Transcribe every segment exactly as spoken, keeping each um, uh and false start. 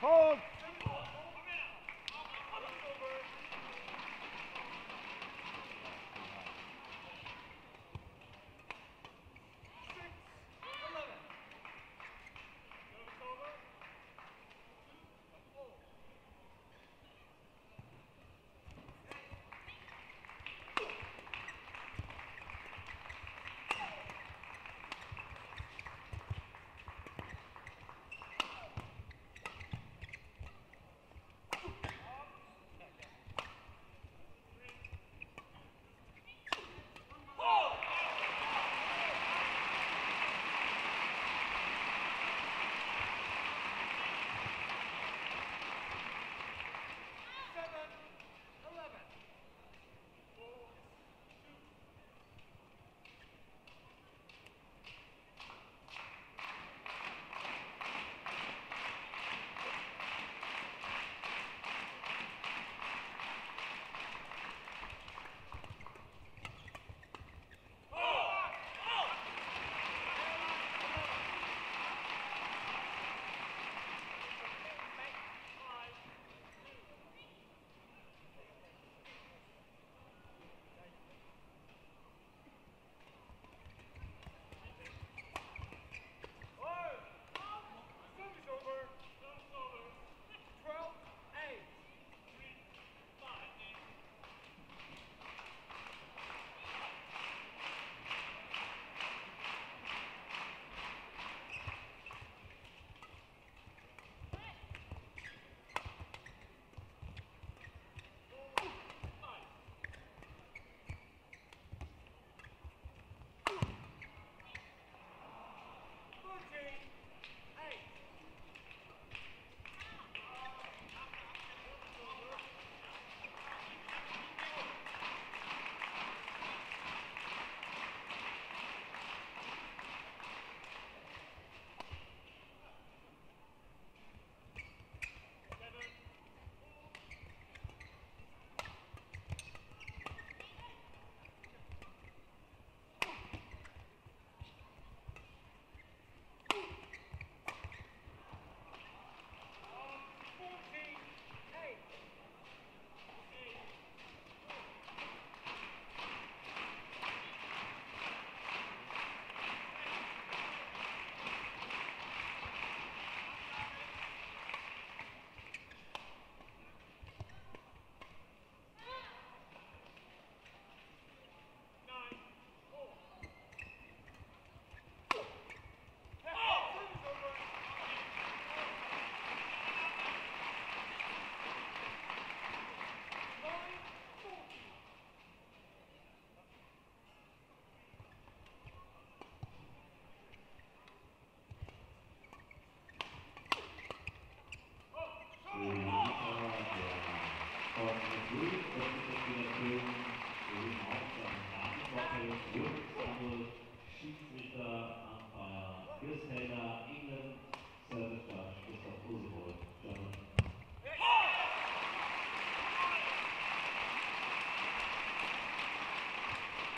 Hold.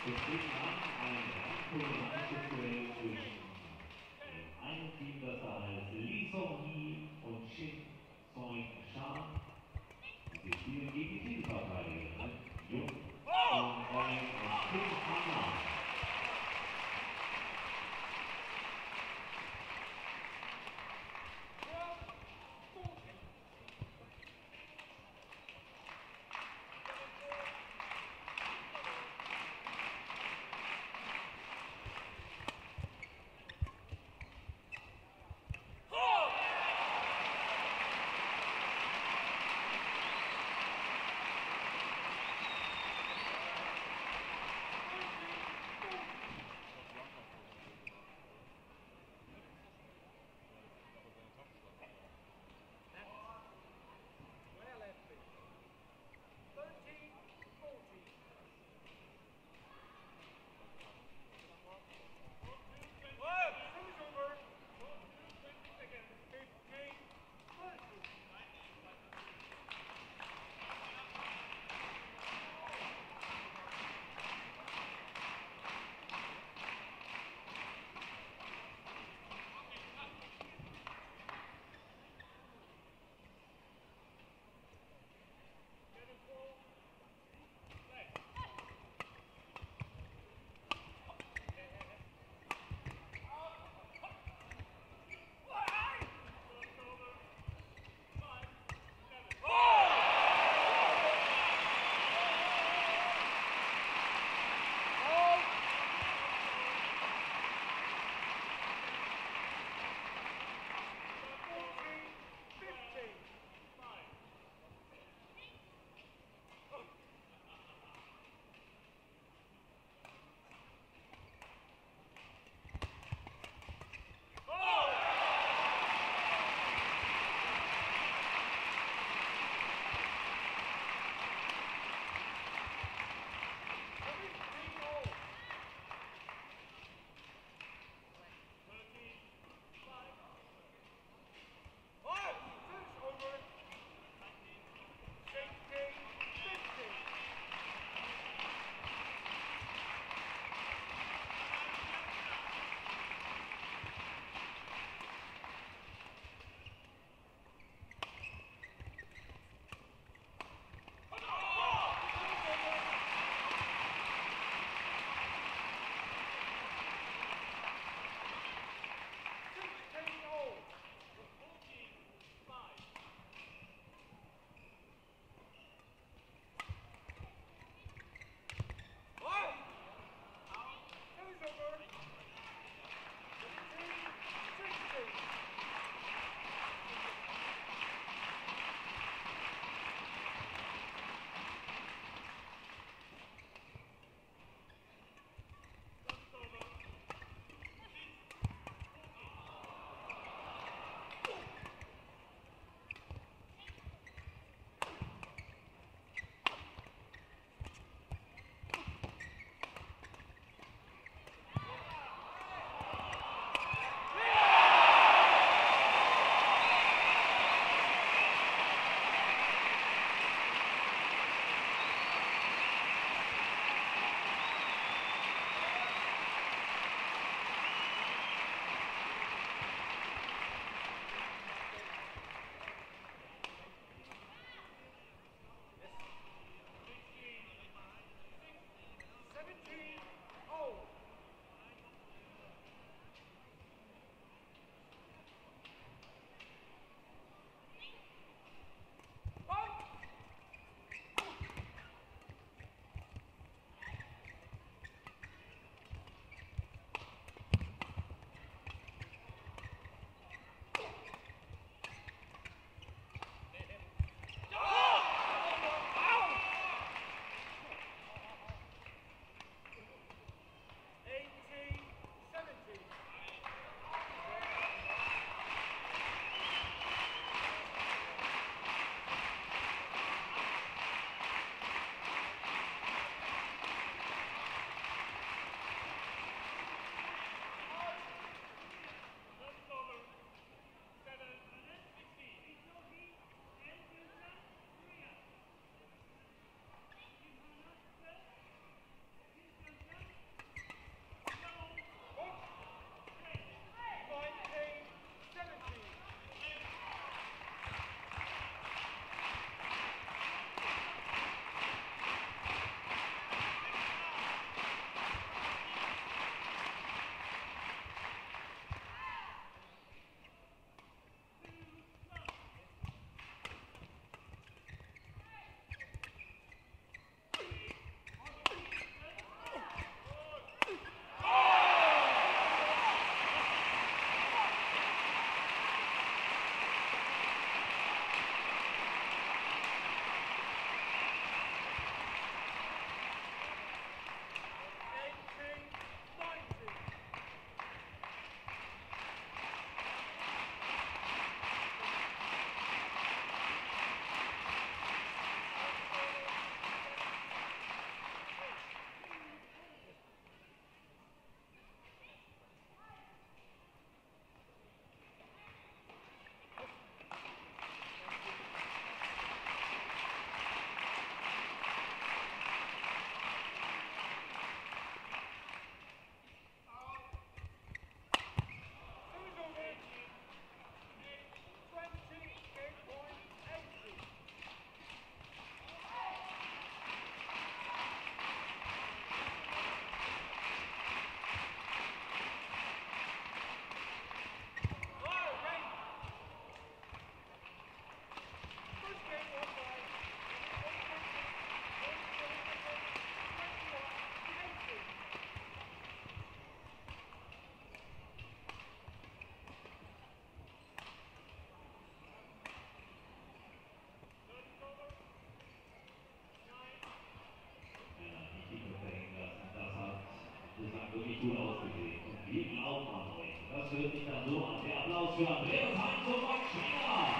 Wir sprechen an eine Handkurbel zwischen dem einen Team, das heißt Lee Song-Yi und Shin Soing-Shan. Wir spielen gegen die Titelverteidiger Jung und Soing und Kim Hanna. für Andreas Heinz und Max Schreiner.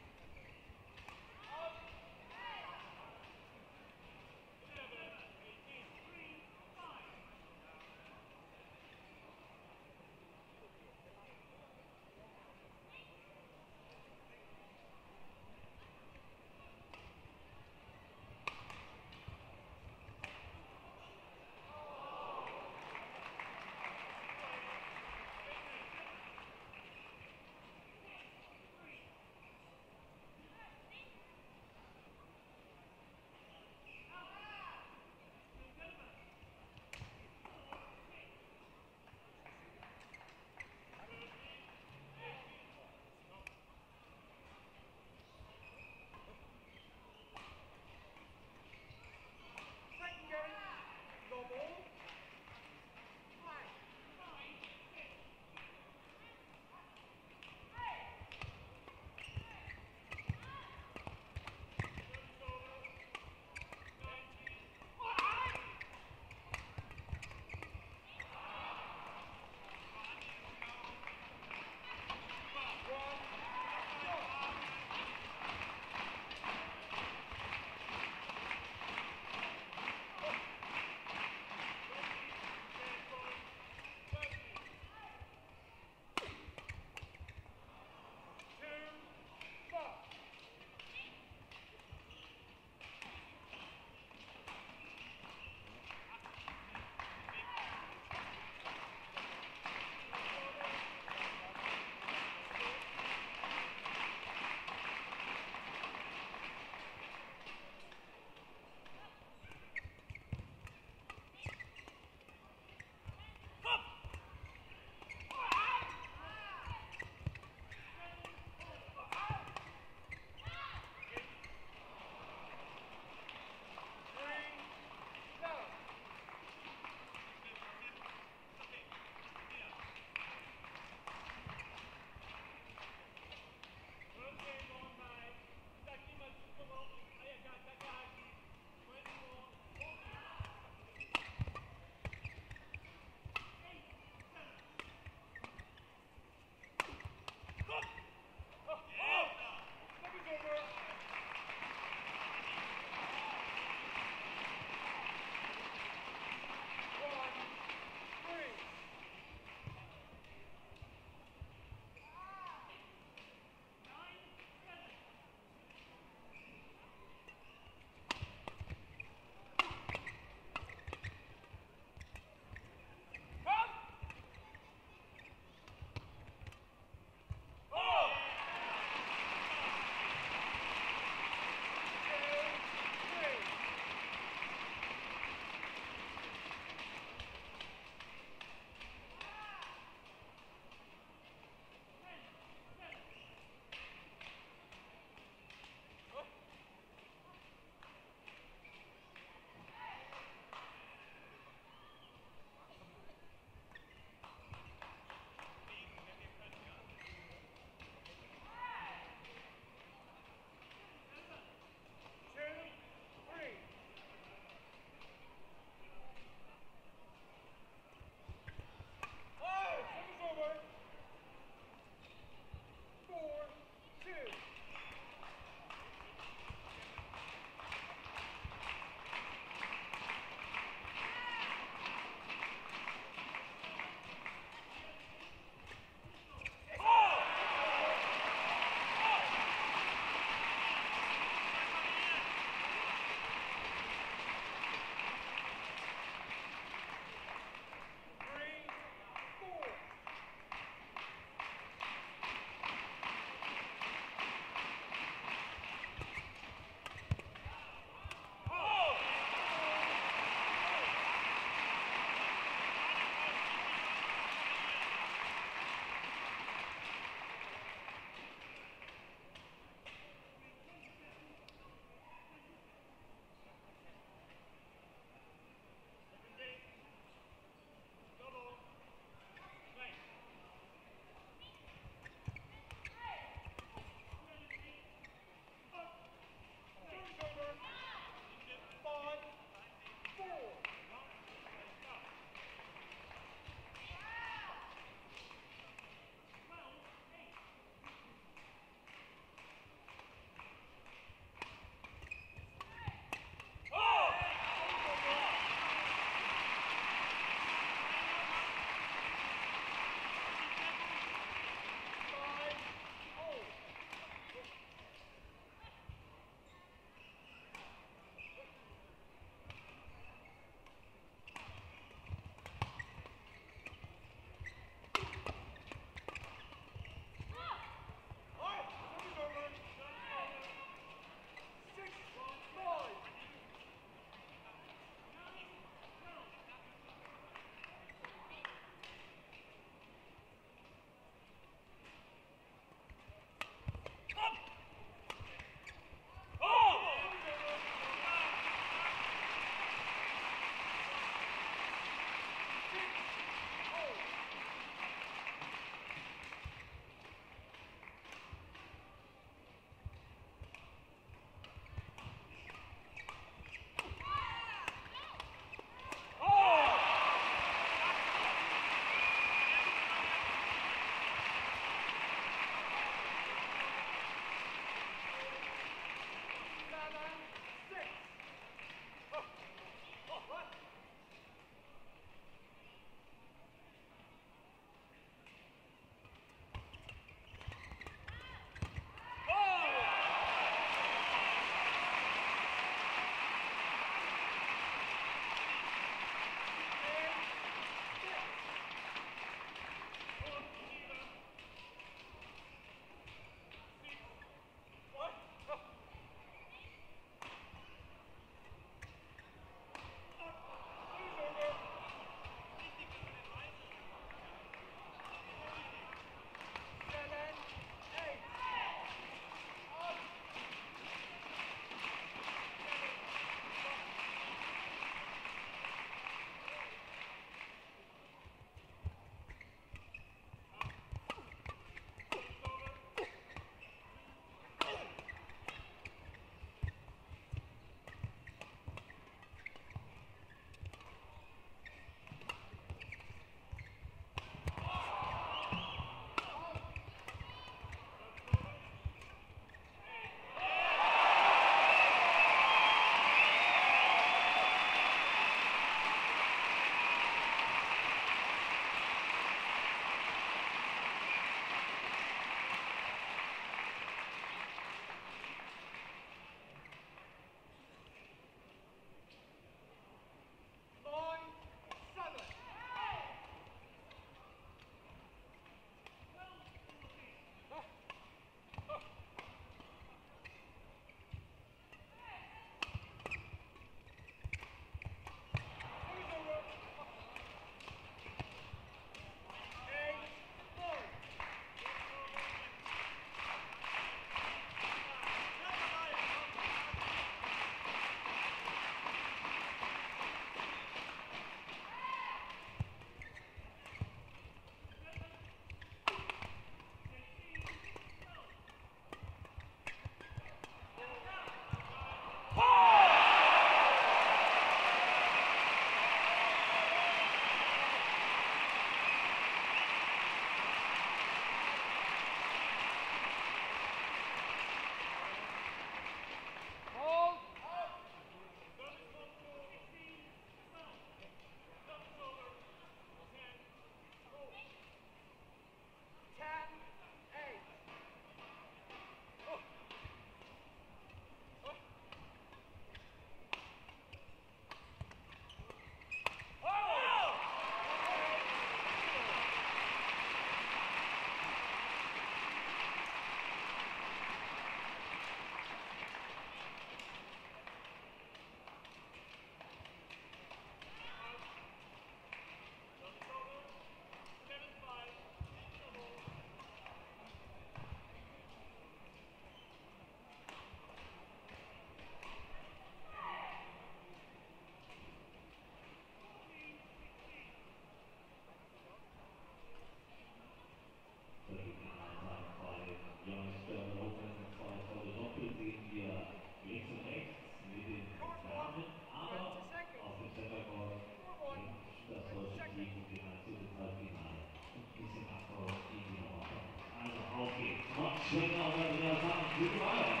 Schönen Abend, Andreas Heinz, guten Abend.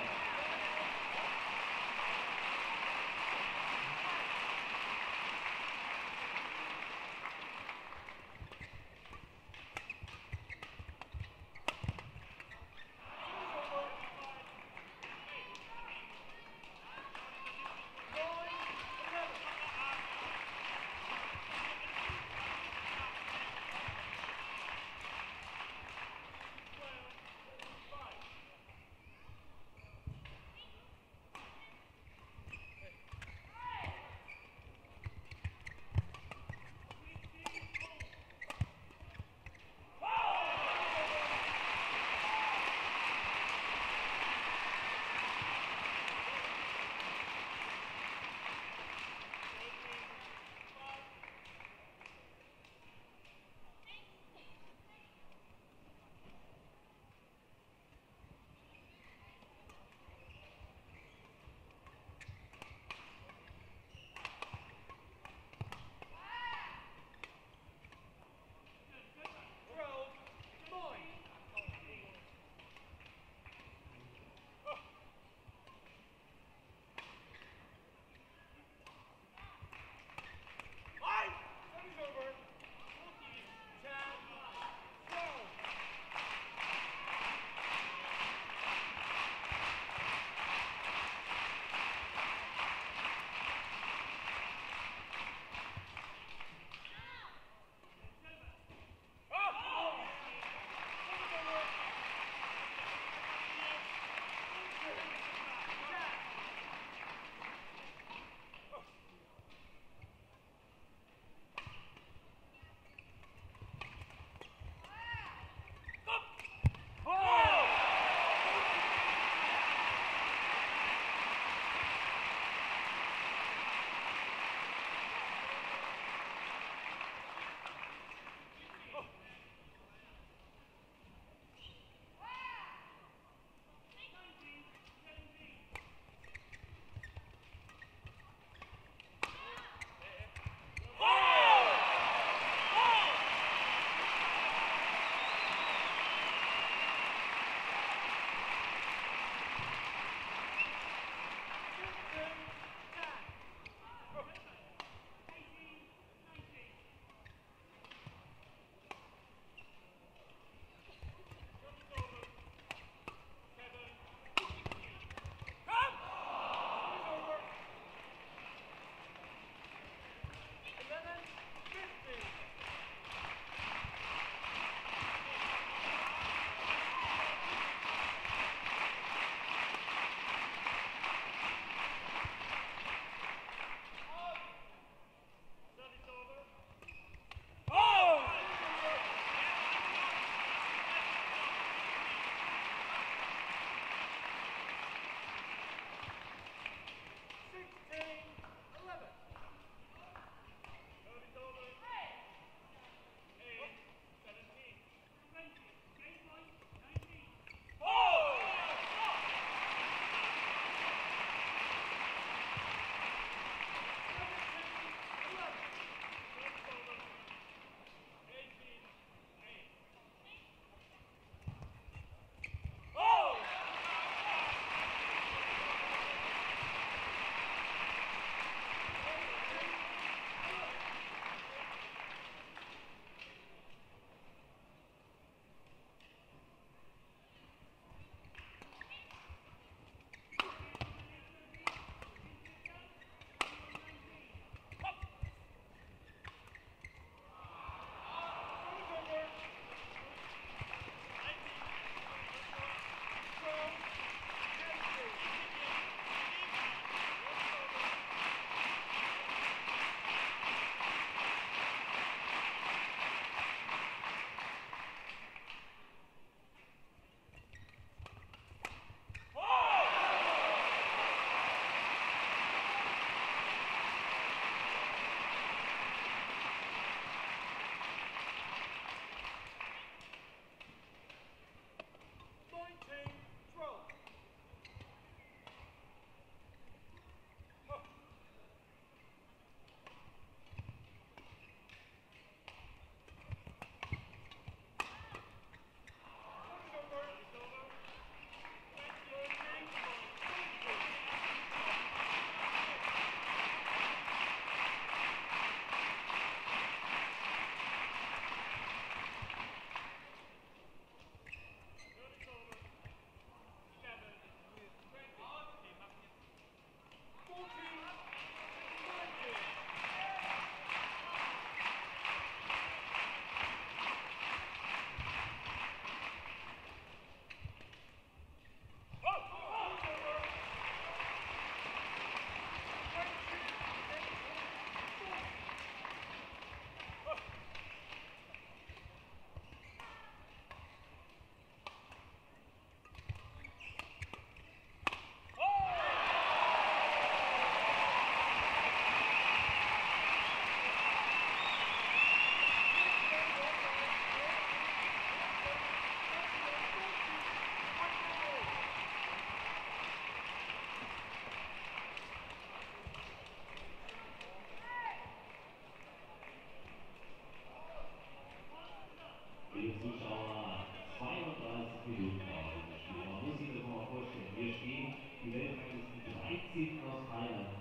die Zuschauer zweiunddreißig Minuten auf dem Spiel. Man muss sich das mal vorstellen, hier stehen die Weltranglisten dreizehnten aus Thailand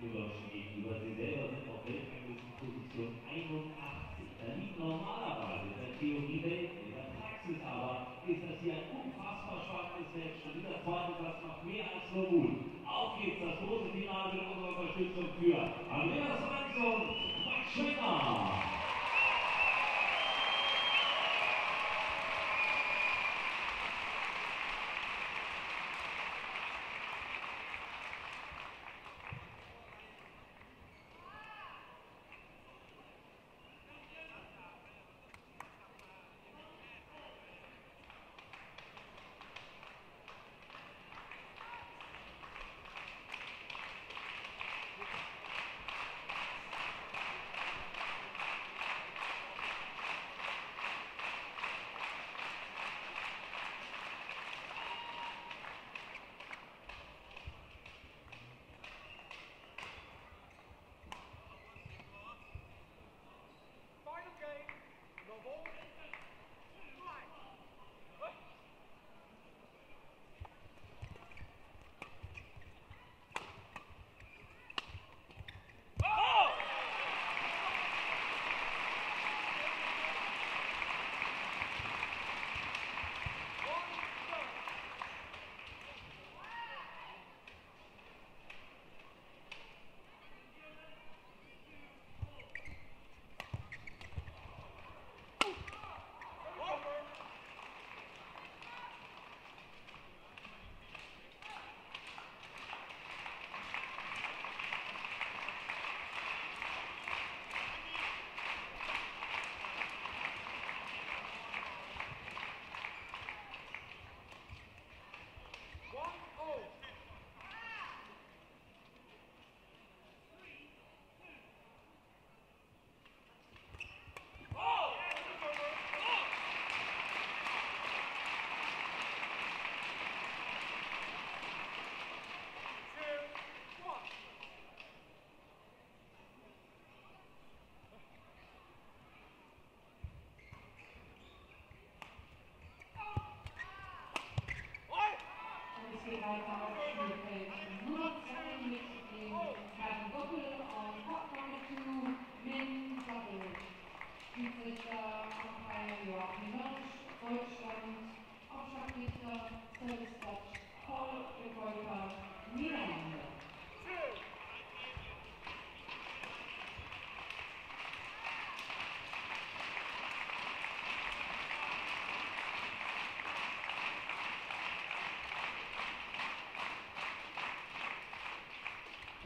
im deutschen Gegenüber. Sie selber sind auf Weltranglistenposition einundachtzig. Da liegt normalerweise in der Theorie Welten, in der Praxis aber ist das hier ein unfassbar spannendes Match. Und dieser zweite Platz macht mehr als nur gut. Auf geht's, das große Finale mit unserer Unterstützung für Andreas Heinz und Max Schöner.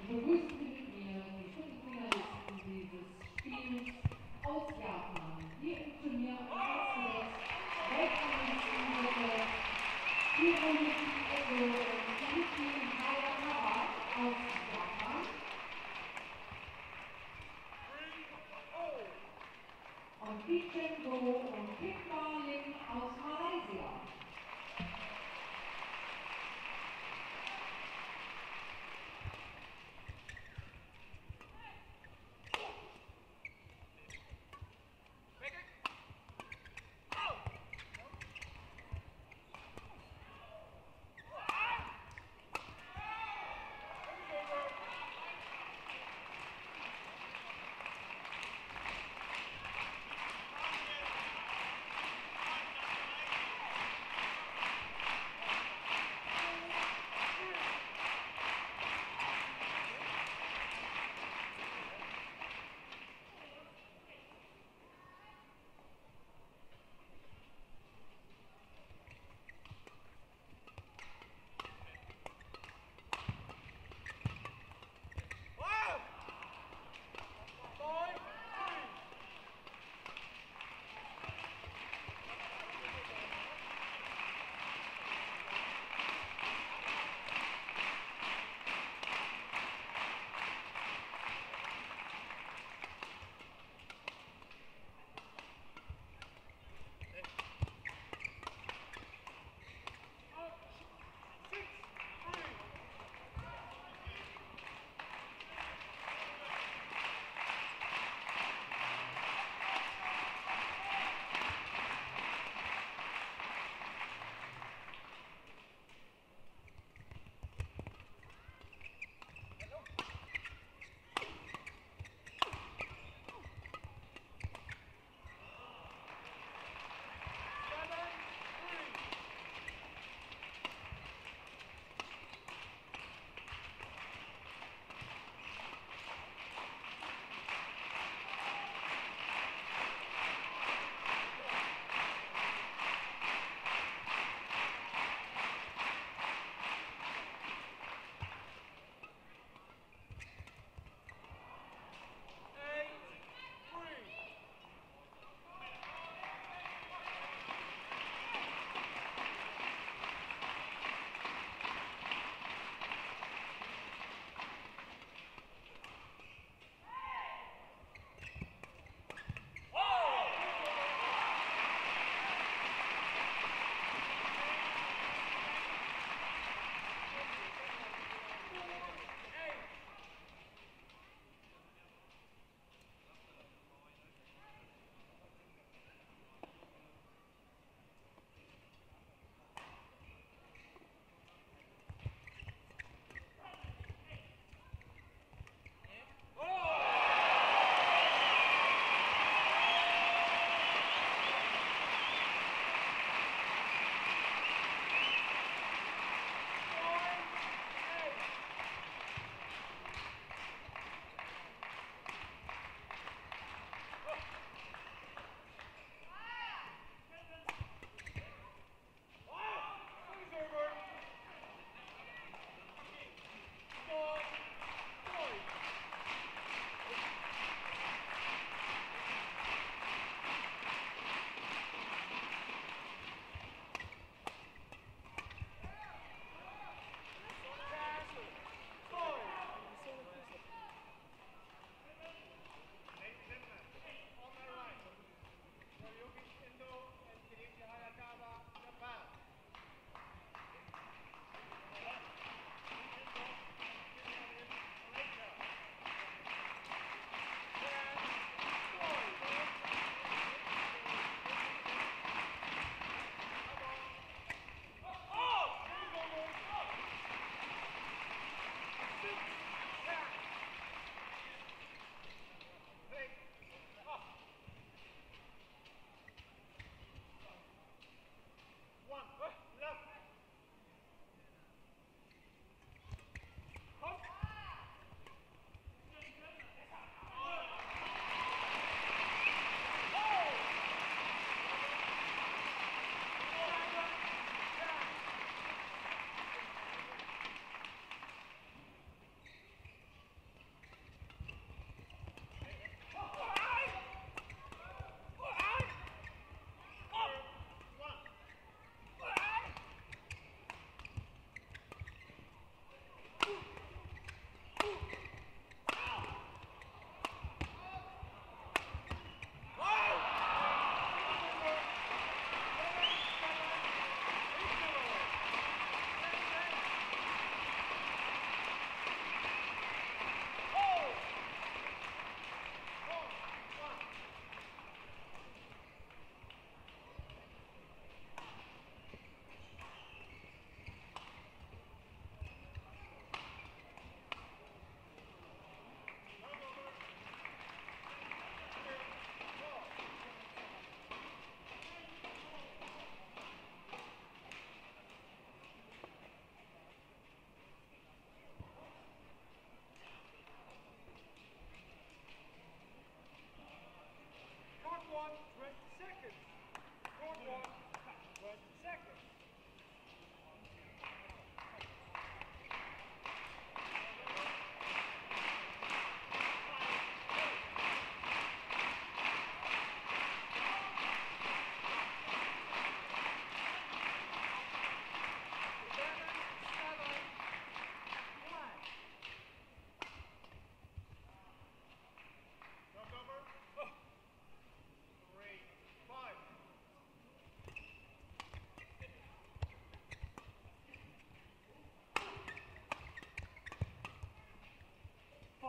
Begrüßen Sie mit mir die fünf Finalisten dieses Spiels aus Japan, hier im Turnier als Weltranglistenliste, Hiroyuki Endo und Yuki Hayakawa.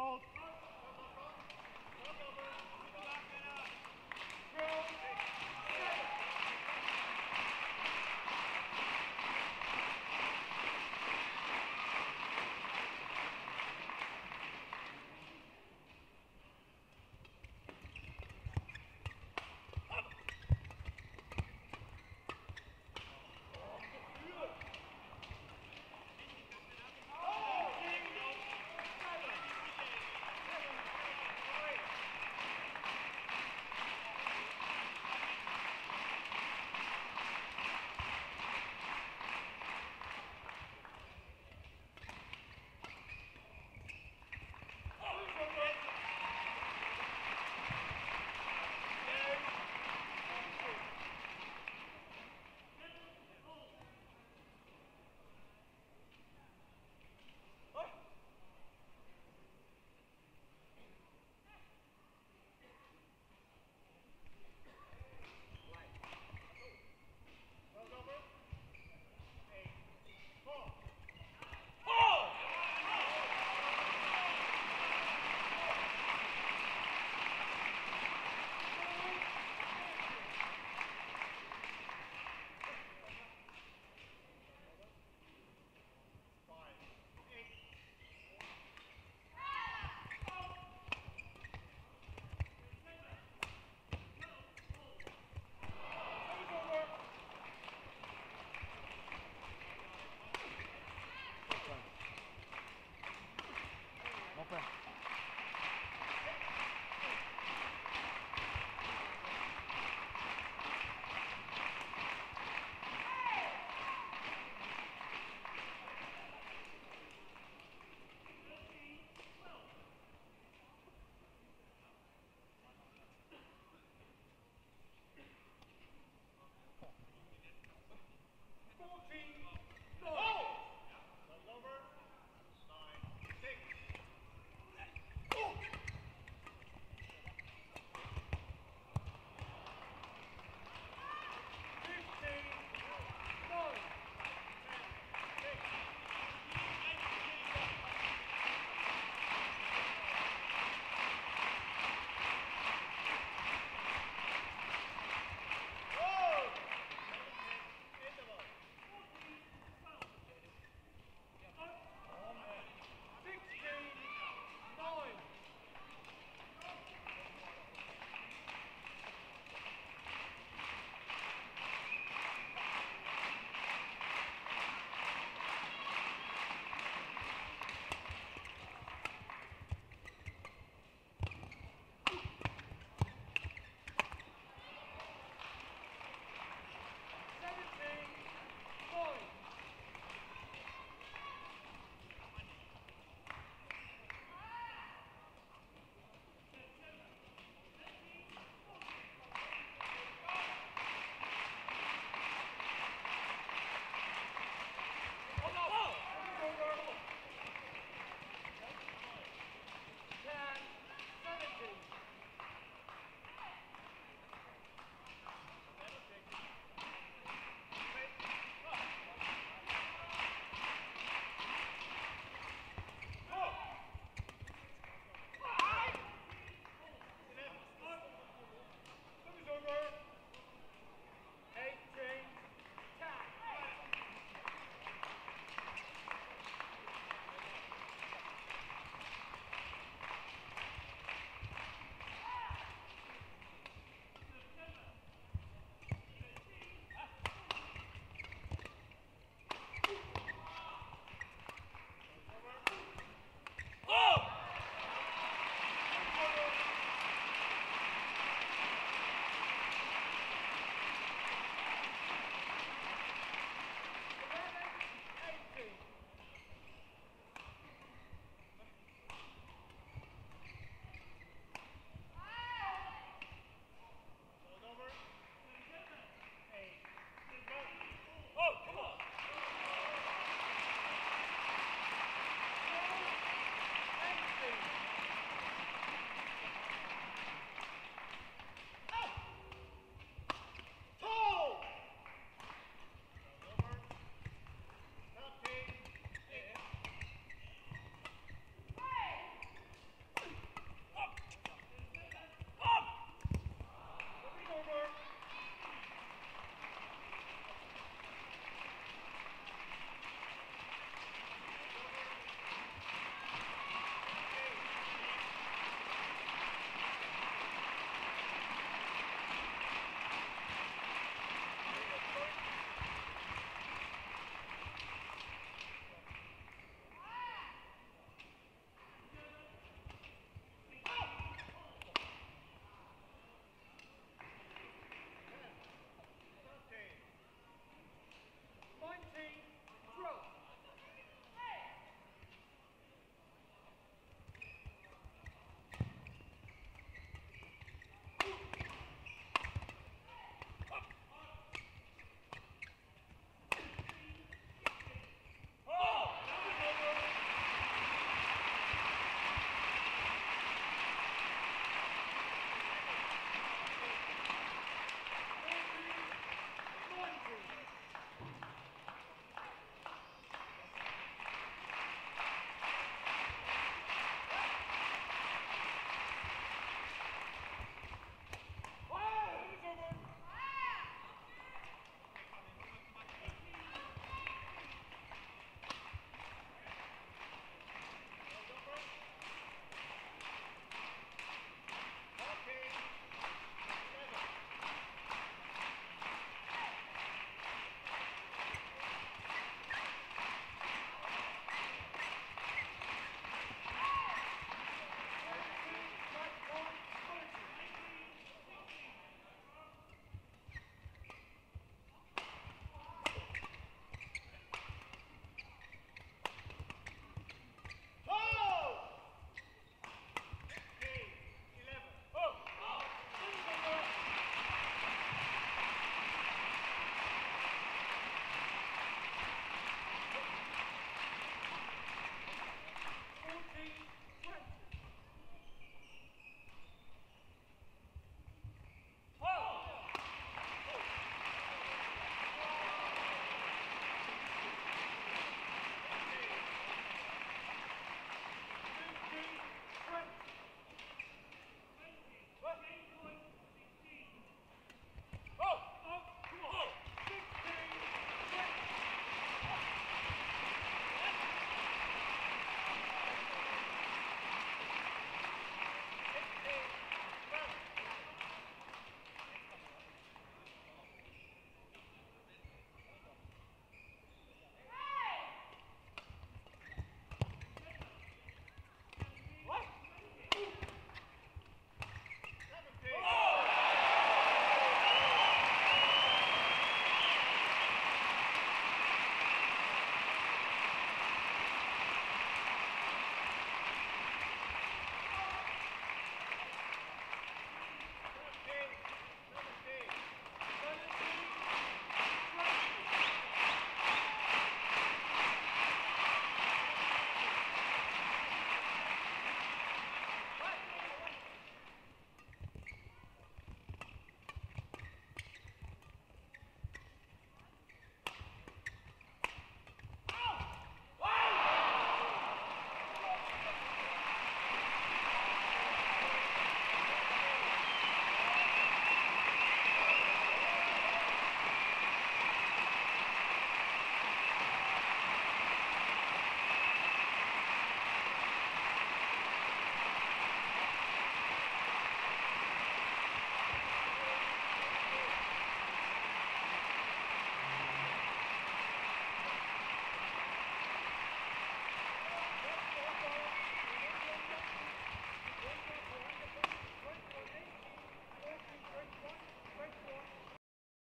Gott.